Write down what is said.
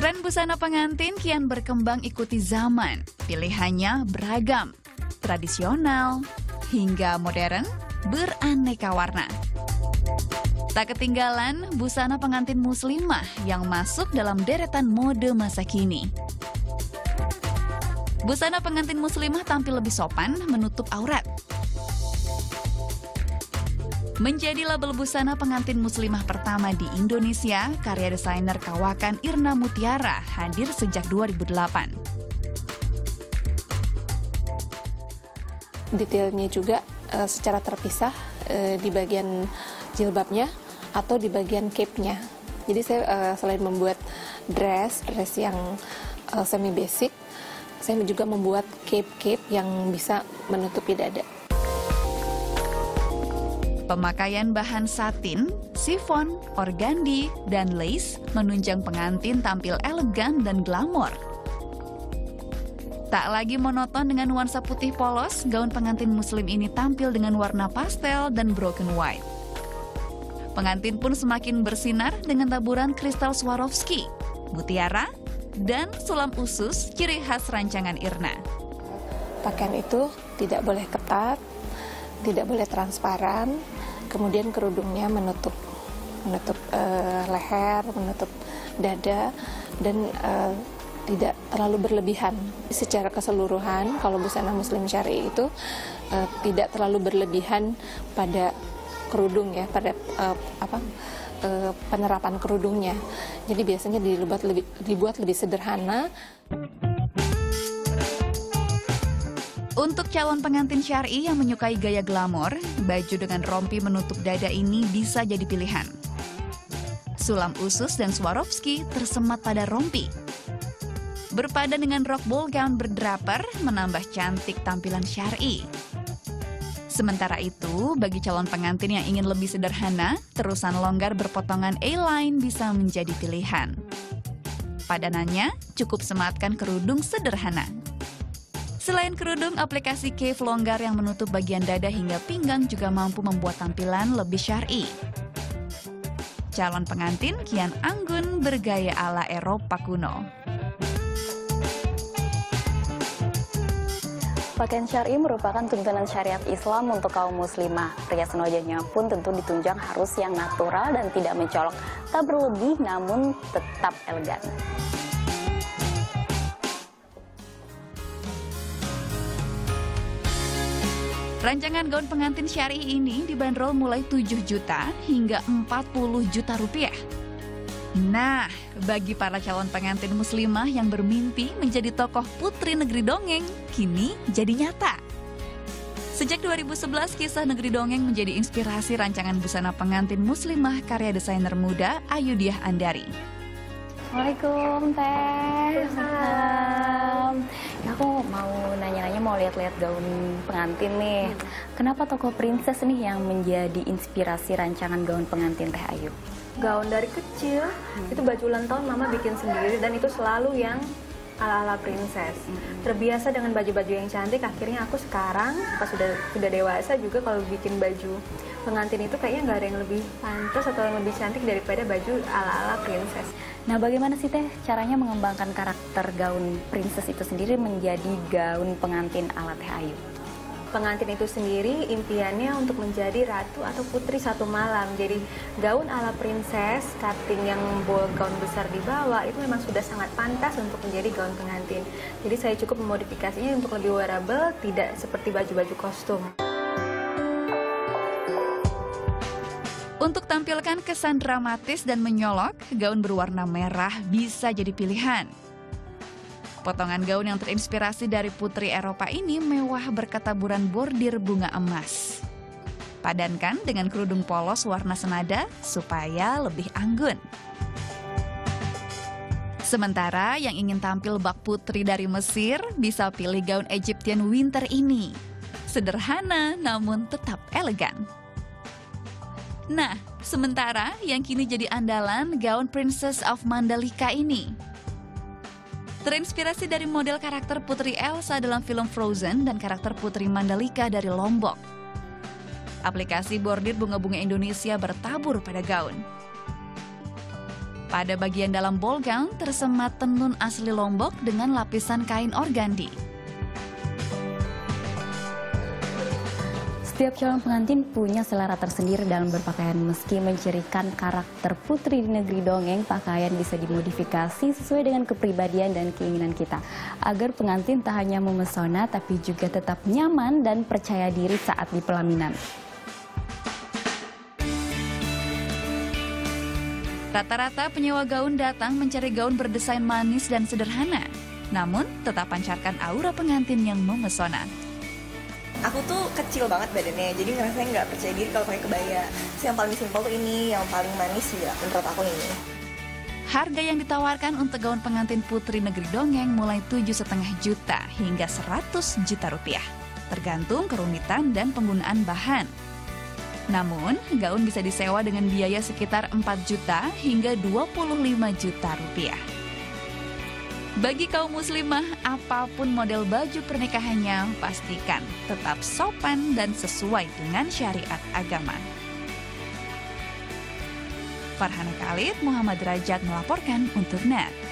Tren busana pengantin kian berkembang ikuti zaman. Pilihannya beragam, tradisional, hingga modern, beraneka warna. Tak ketinggalan busana pengantin muslimah yang masuk dalam deretan mode masa kini. Busana pengantin muslimah tampil lebih sopan, menutup aurat. Menjadi label busana pengantin muslimah pertama di Indonesia, karya desainer kawakan Irna Mutiara hadir sejak 2008. Detailnya juga secara terpisah di bagian jilbabnya atau di bagian cape-nya. Jadi saya selain membuat dress yang semi basic, saya juga membuat cape-cape yang bisa menutupi dada. Pemakaian bahan satin, sifon, organdi, dan lace menunjang pengantin tampil elegan dan glamor. Tak lagi monoton dengan nuansa putih polos, gaun pengantin muslim ini tampil dengan warna pastel dan broken white. Pengantin pun semakin bersinar dengan taburan kristal Swarovski, mutiara, dan sulam usus ciri khas rancangan Irna. Pakaian itu tidak boleh ketat, tidak boleh transparan, kemudian kerudungnya menutup leher, menutup dada, dan tidak terlalu berlebihan. Secara keseluruhan, kalau busana muslim syari itu tidak terlalu berlebihan pada kerudung ya, pada penerapan kerudungnya. Jadi biasanya dibuat lebih sederhana. Untuk calon pengantin syar'i yang menyukai gaya glamor, baju dengan rompi menutup dada ini bisa jadi pilihan. Sulam usus dan Swarovski tersemat pada rompi. Berpadan dengan rok ball gown berdraper menambah cantik tampilan syar'i. Sementara itu, bagi calon pengantin yang ingin lebih sederhana, terusan longgar berpotongan A-line bisa menjadi pilihan. Padanannya cukup sematkan kerudung sederhana. Selain kerudung, aplikasi kef longgar yang menutup bagian dada hingga pinggang juga mampu membuat tampilan lebih syar'i. Calon pengantin kian anggun bergaya ala Eropa kuno. Pakaian syar'i merupakan tuntunan syariat Islam untuk kaum muslimah. Perhiasan wajahnya pun tentu ditunjang harus yang natural dan tidak mencolok. Tak berlebih namun tetap elegan. Rancangan gaun pengantin syari ini dibanderol mulai 7 juta hingga 40 juta rupiah. Nah, bagi para calon pengantin muslimah yang bermimpi menjadi tokoh putri negeri dongeng, kini jadi nyata. Sejak 2011, kisah negeri dongeng menjadi inspirasi rancangan busana pengantin muslimah karya desainer muda Ayu Diah Andari. Waalaikumsalam, Teh. Ya, aku mau nanya-nanya, mau lihat-lihat gaun pengantin nih. Kenapa tokoh princess nih yang menjadi inspirasi rancangan gaun pengantin Teh Ayu? Gaun dari kecil, itu baju ulang tahun Mama bikin sendiri dan itu selalu yang ala-ala princess. Terbiasa dengan baju-baju yang cantik, akhirnya aku sekarang pas sudah dewasa juga kalau bikin baju pengantin itu kayaknya nggak ada yang lebih pantas atau yang lebih cantik daripada baju ala-ala princess. Nah, bagaimana sih Teh caranya mengembangkan karakter gaun princess itu sendiri menjadi gaun pengantin ala Teh Ayu? Pengantin itu sendiri impiannya untuk menjadi ratu atau putri satu malam. Jadi gaun ala princess, cutting yang ball gown besar di bawah itu memang sudah sangat pantas untuk menjadi gaun pengantin. Jadi saya cukup memodifikasinya untuk lebih wearable, tidak seperti baju-baju kostum. Untuk tampilkan kesan dramatis dan menyolok, gaun berwarna merah bisa jadi pilihan. Potongan gaun yang terinspirasi dari putri Eropa ini mewah berkat taburan bordir bunga emas. Padankan dengan kerudung polos warna senada supaya lebih anggun. Sementara yang ingin tampil bak putri dari Mesir bisa pilih gaun Egyptian winter ini. Sederhana namun tetap elegan. Nah, sementara yang kini jadi andalan gaun Princess of Mandalika ini. Terinspirasi dari model karakter Putri Elsa dalam film Frozen dan karakter Putri Mandalika dari Lombok. Aplikasi bordir bunga-bunga Indonesia bertabur pada gaun. Pada bagian dalam ball gown tersemat tenun asli Lombok dengan lapisan kain organdi. Setiap calon pengantin punya selera tersendiri dalam berpakaian. Meski mencirikan karakter putri di negeri dongeng, pakaian bisa dimodifikasi sesuai dengan kepribadian dan keinginan kita. Agar pengantin tak hanya memesona, tapi juga tetap nyaman dan percaya diri saat di pelaminan. Rata-rata penyewa gaun datang mencari gaun berdesain manis dan sederhana, namun tetap pancarkan aura pengantin yang memesona. Aku tuh kecil banget badannya, jadi ngerasa nggak percaya diri kalau pakai kebaya. Yang paling simpel tuh ini, yang paling manis ya menurut aku ini. Harga yang ditawarkan untuk gaun pengantin putri negeri dongeng mulai 7,5 juta hingga 100 juta rupiah, tergantung kerumitan dan penggunaan bahan. Namun, gaun bisa disewa dengan biaya sekitar 4 juta hingga 25 juta rupiah. Bagi kaum muslimah, apapun model baju pernikahannya, pastikan tetap sopan dan sesuai dengan syariat agama. Farhana Khalid Muhammad melaporkan untuk NET.